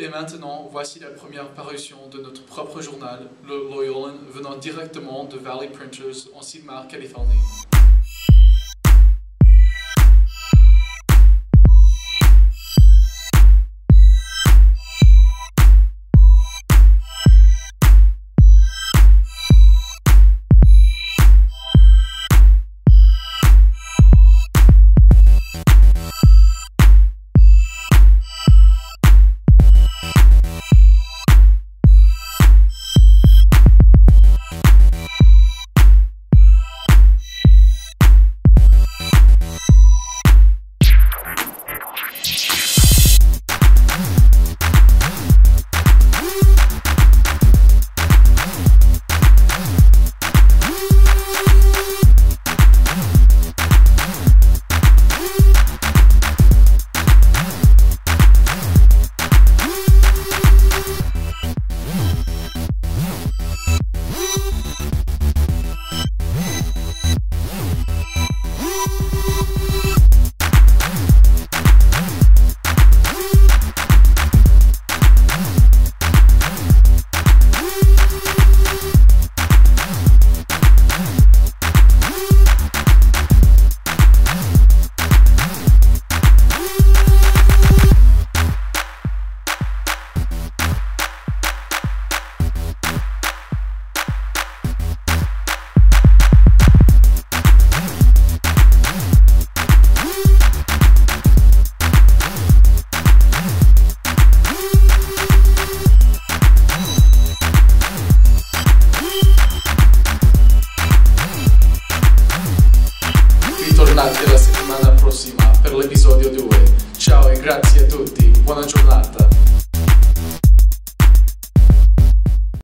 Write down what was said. Et maintenant, voici la première parution de notre propre journal, le Loyolan, venant directement de Valley Printers en Sylmar, Californie.